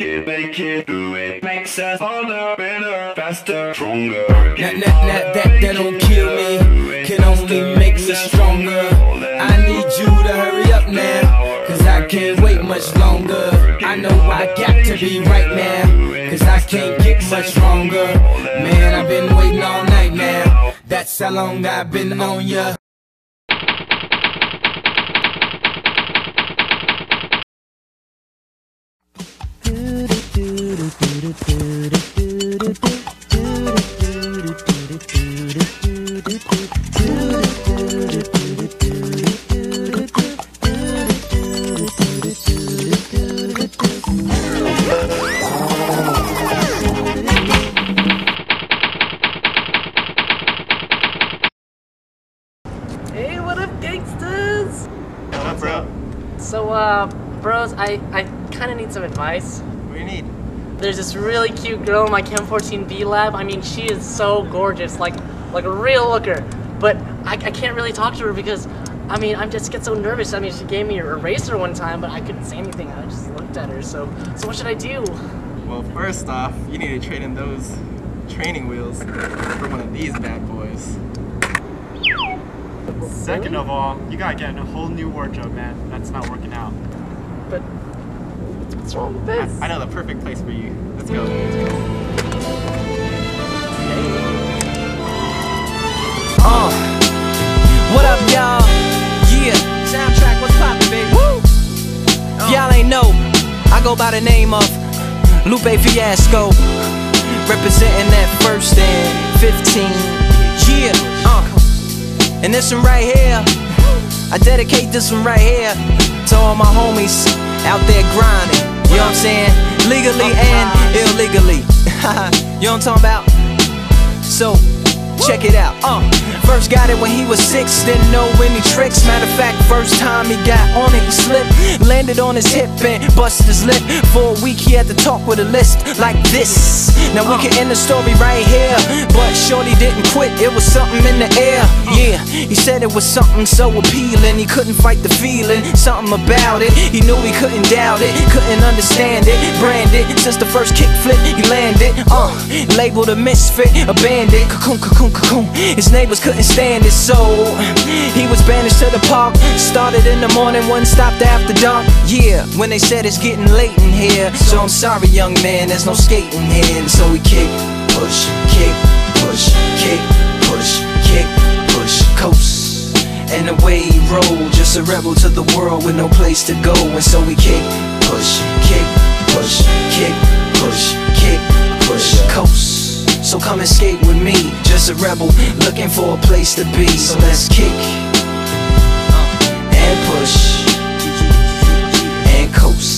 make it, do it. Makes us harder, better, faster, stronger. That don't kill me, can only make us stronger. I need you to hurry up now, cause I can't wait much longer. I know I got to be right now, cause I can't get much stronger. Man, I've been waiting all night now, that's how long I've been on ya. Hey, what up, gangsters? What up, bro? So, bros, I kind of need some advice. What do you need? There's this really cute girl in my Chem 14B lab. I mean, she is so gorgeous, like a real looker. But I can't really talk to her because, I mean, I just get so nervous. I mean, she gave me her eraser one time, but I couldn't say anything. I just looked at her. So what should I do? Well, first off, you need to trade in those training wheels for one of these bad boys. Second of all, you gotta get in a whole new wardrobe, man. That's not working out. But what's wrong with this? I know the perfect place for you. Let's go. What up, y'all? Yeah. Soundtrack, what's poppin', baby? Woo! Y'all ain't know, I go by the name of Lupe Fiasco, representing that first and 15. Yeah. And this one right here, I dedicate this one right here to all my homies out there grinding. You know what I'm saying? Legally and illegally. You know what I'm talking about? So, check it out. First got it when he was 6, didn't know any tricks. Matter of fact, first time he got on it, he slipped, landed on his hip and busted his lip. For a week he had to talk with a list like this. Now we can end the story right here, but shorty didn't quit, it was something in the air. Yeah, he said it was something so appealing, he couldn't fight the feeling, something about it. He knew he couldn't doubt it, couldn't understand it. Branded, since the first kickflip he landed. Labeled a misfit, a bandit. Cocoon, cocoon, cocoon. His neighbors couldn't stand it, so he was banished to the park. Started in the morning, one stopped after dark. Yeah, when they said it's getting late in here, so I'm sorry, young man, there's no skating here. And so we kick, push, kick, push, kick, push, kick, push, coast, and away he rolled, just a rebel to the world with no place to go. And so we kick, push, kick, push, kick, push, kick, push, coast. So come and skate with me, just a rebel looking for a place to be. So let's kick and push and coast.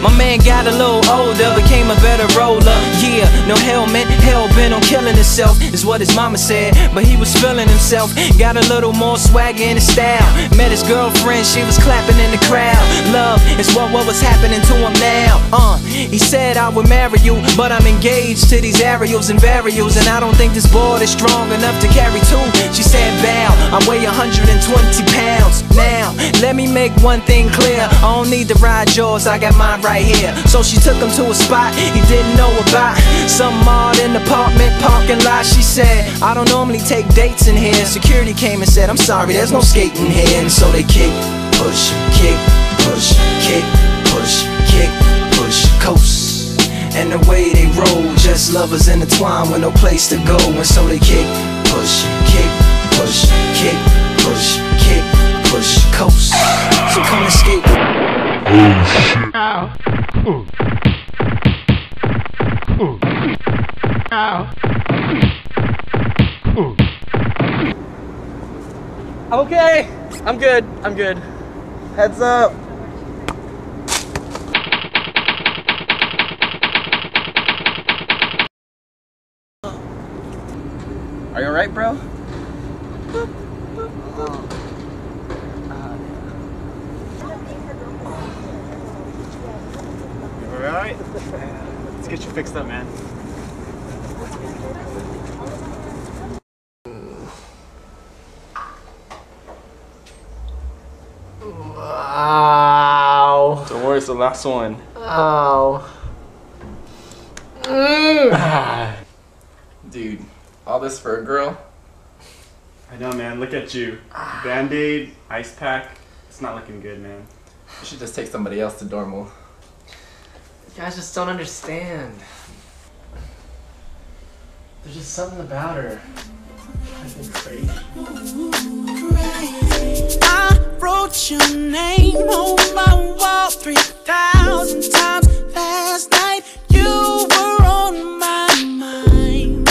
My man got a little older, became a better roller. Yeah, no helmet, hell bent on killing himself is what his mama said, but he was feeling himself. Got a little more swagger in his style. Met his girlfriend, she was clapping in the crowd. Love is what was happening to him now. He said I would marry you, but I'm engaged to these aerials and varials, and I don't think this board is strong enough to carry two. She said bow, I weigh 120 pounds. Now, let me make one thing clear, I don't need to ride yours, I got mine right here. So she took him to a spot he didn't know about, some odd in the apartment parking lot. She said, I don't normally take dates in here. Security came and said, I'm sorry, there's no skating here. And so they kick, push, kick, push, kick, push, kick, push, coast, and the way they roll, just lovers intertwined with no place to go. And so they kick, push, kick, push, kick, push, kick, push, coast. So come and skate. Ow. Ooh. Ooh. Ow. Ooh. Okay, I'm good. Heads up. Are you alright, bro? Alright, let's get you fixed up, man. Ow. Don't worry, it's the last one. Ow. Mm. Dude, all this for a girl? I know, man. Look at you. Band-aid, ice pack. It's not looking good, man. You should just take somebody else to Dormal. You guys just don't understand. There's just something about her. I've been crazy. I wrote your name on my wall 3,000 times last night. You were on my mind.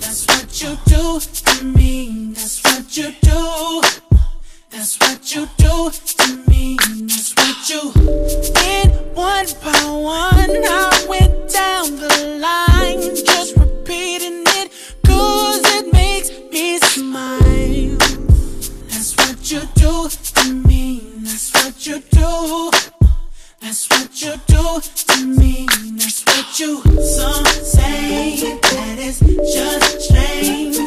That's what you do to me. That's what you do. That's what you do to me. That's what you did one by one. I went down the line, just repeating it, cause it makes me smile. That's what you do to me. That's what you do. That's what you do to me. That's what you. Some say that it's just strange to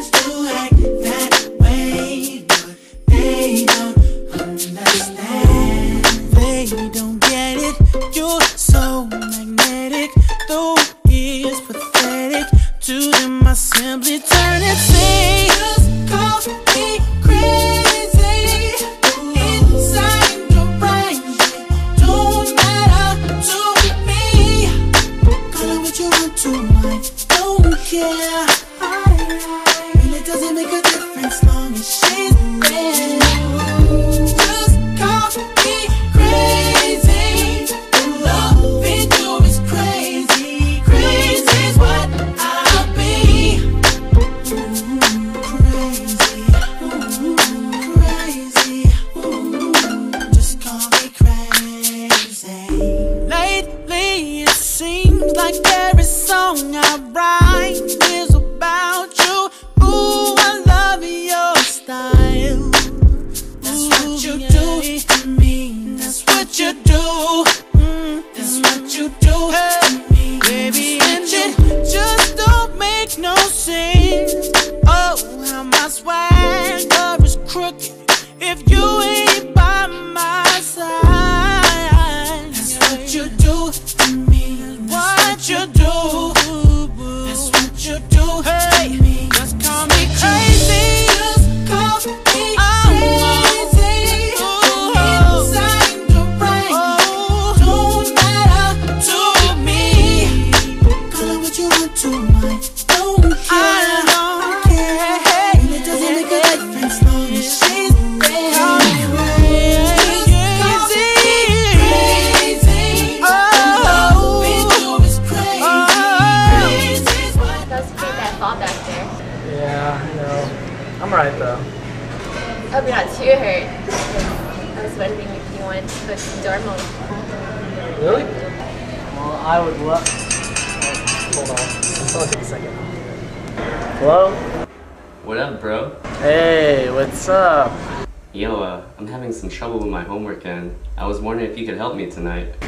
act that way, but they don't understand. They don't get it. You're so magnetic, though it's pathetic. To them I simply turn it safe. Just call me crazy.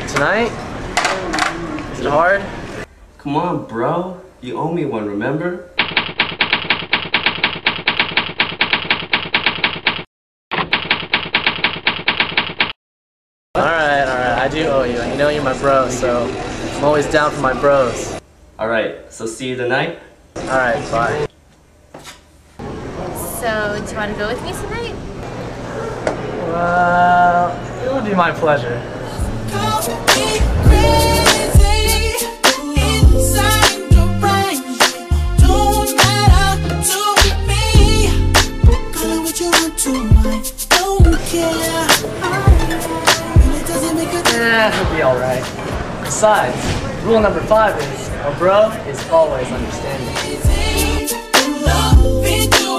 Tonight? Is it hard? Come on, bro. You owe me one, remember? Alright, I do owe you. And you know you're my bro, so I'm always down for my bros. Alright, so see you tonight? Alright, bye. So, do you want to go with me tonight? Well, it would be my pleasure. It'll be alright. Besides, rule number 5 is, a bro is always understanding.